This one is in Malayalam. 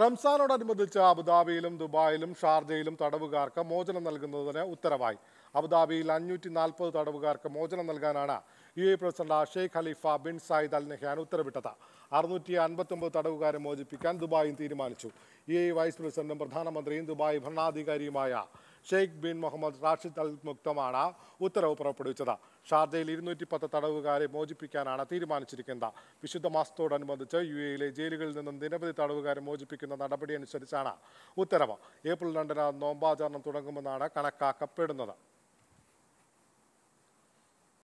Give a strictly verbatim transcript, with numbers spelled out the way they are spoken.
റംസാനോടനുബന്ധിച്ച് അബുദാബിയിലും ദുബായിലും ഷാർജയിലും തടവുകാർക്ക് മോചനം നൽകുന്നതിന് ഉത്തരവായി. അബുദാബിയിൽ അഞ്ഞൂറ്റി നാൽപ്പത് തടവുകാർക്ക് മോചനം നൽകാനാണ് U A president Sheikh Khalifa bin Zayed Al Nahyan ഉത്തരവിട്ടത്. അറുന്നൂറ്റി അൻപത്തൊമ്പത് തടവുകാരെ മോചിപ്പിക്കാൻ ദുബായും തീരുമാനിച്ചു. യു എ വൈസ് പ്രസിഡന്റും പ്രധാനമന്ത്രിയും ദുബായ് ഭരണാധികാരിയുമായ Sheikh bin Mohammed Rashid Al മുക്തമാണ് ഉത്തരവ് പുറപ്പെടുവിച്ചത്. ഷാർജയിൽ ഇരുന്നൂറ്റി പത്ത് തടവുകാരെ മോചിപ്പിക്കാനാണ് തീരുമാനിച്ചിരിക്കുന്നത്. വിശുദ്ധ മാസത്തോടനുബന്ധിച്ച് യു എയിലെ ജയിലുകളിൽ നിന്നും നിരവധി തടവുകാരെ മോചിപ്പിക്കുന്ന നടപടി അനുസരിച്ചാണ് ഉത്തരവ്. ഏപ്രിൽ രണ്ടിന് നോമ്പാചരണം തുടങ്ങുമെന്നാണ് കണക്കാക്കപ്പെടുന്നത്.